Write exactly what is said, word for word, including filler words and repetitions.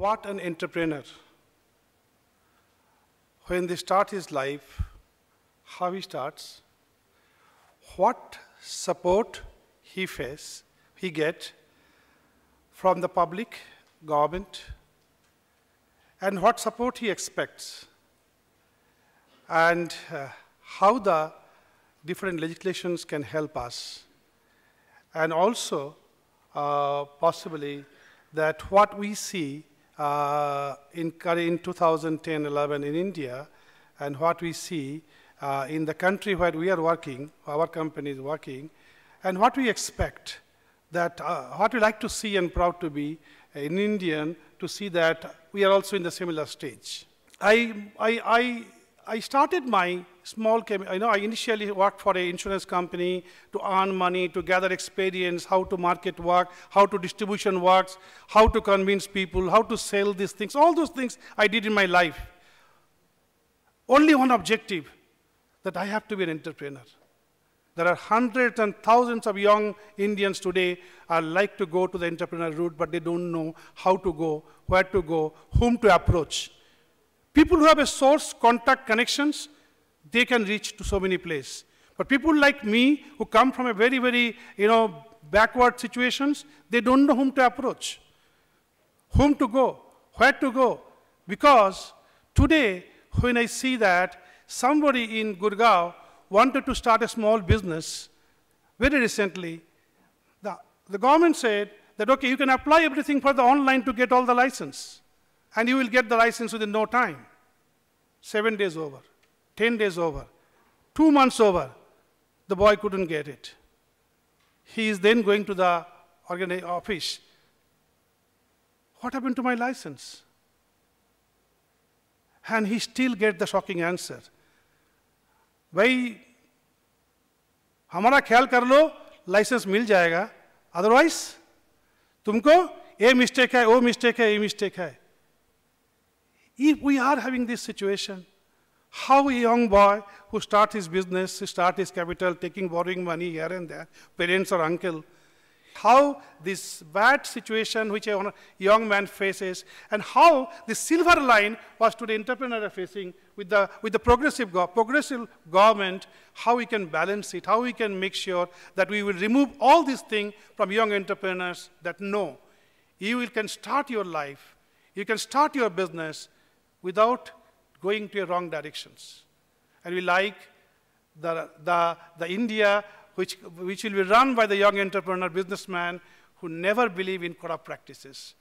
What an entrepreneur. When they start his life, how he starts, what support he face, he get from the public, government, and what support he expects, and uh, how the different legislations can help us, and also uh, possibly that what we see uh, in, in two thousand ten eleven in India and what we see uh, in the country where we are working, our company is working, and what we expect, that uh, what we like to see and proud to be an Indian, to see that we are also in the similar stage. I, I, I, I started my small, I know I initially worked for an insurance company to earn money, to gather experience, how to market work, how to distribution works, how to convince people, how to sell these things, all those things I did in my life. Only one objective, that I have to be an entrepreneur. There are hundreds and thousands of young Indians today are like to go to the entrepreneur route, but they don't know how to go, where to go, whom to approach. People who have a source, contact, connections, they can reach to so many places. But people like me, who come from a very, very, you know, backward situations, they don't know whom to approach, whom to go, where to go. Because today, when I see that somebody in Gurgaon wanted to start a small business very recently, the, the government said that, okay, you can apply everything for the online to get all the license, and you will get the license within no time. Seven days over, ten days over, two months over, the boy couldn't get it. He is then going to the organi- office. What happened to my license? And he still gets the shocking answer. भाई हमारा ख्याल कर लो licence मिल जाएगा otherwise तुमको ये mistake है वो mistake है ये मिस्टेक है. If we are having this situation, how a young boy who starts his business, start his capital, taking borrowing money here and there, parents or uncle, how this bad situation which a young man faces, and how the silver line was to the entrepreneur facing with the, with the progressive, progressive government, how we can balance it, how we can make sure that we will remove all these things from young entrepreneurs, that no, you can start your life, you can start your business without going to your wrong directions. And we like the, the, the India Which, which will be run by the young entrepreneur businessman who never believe in corrupt practices.